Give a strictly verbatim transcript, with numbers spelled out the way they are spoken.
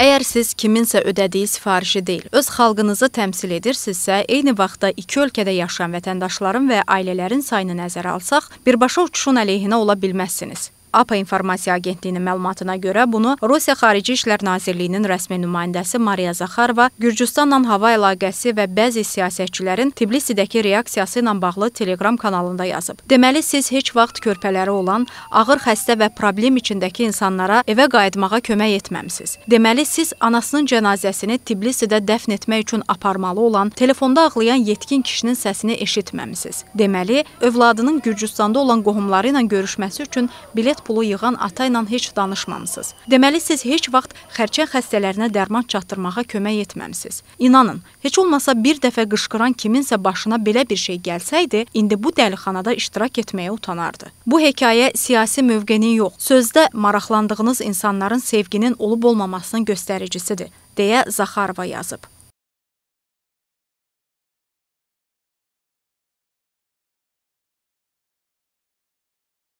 Əgər siz kiminsə ödədiyi sifarişi deyil, öz xalqınızı təmsil edirsinizsə, eyni vaxtda iki ölkədə yaşayan vətəndaşların və ailələrin sayını nəzərə alsaq, birbaşa uçuşun əleyhinə ola bilməzsiniz. A P A İnformasiya Agentliyinin məlumatına görə bunu Rusiya Xarici İşlər Nazirliyinin rəsmi nümayəndəsi Maria Zaxarova Gürcüstanla hava əlaqəsi və bəzi siyasətçilərin Tbilisidəki reaksiyası ilə bağlı Telegram kanalında yazıb. Deməli, siz heç vaxt körpələri olan, ağır xəstə və problem içindəki insanlara evə qayıtmağa kömək etməmisiniz. Deməli, siz anasının cənazəsini Tbilisidə dəfn etmək üçün aparmalı olan, telefonda ağlayan yetkin kişinin səsini eşitməmisiniz. Deməli, övladının Gürcüstanda olan qohumları ilə görüşməsi üçün bilet pulu yığan ata ilə heç danışmamışsınız. Deməli, siz heç vaxt xərçəng xəstələrinə dərman çatdırmağa kömək etməmisiniz. İnanın, heç olmasa bir dəfə qışqıran kiminsə başına belə bir şey gəlsəydi, indi bu dəlixanada iştirak etməyə utanardı. Bu hekayə siyasi mövqenin yox, sözdə maraqlandığınız insanların sevginin olub-olmamasının göstəricisidir, deyə Zaxarova yazıb.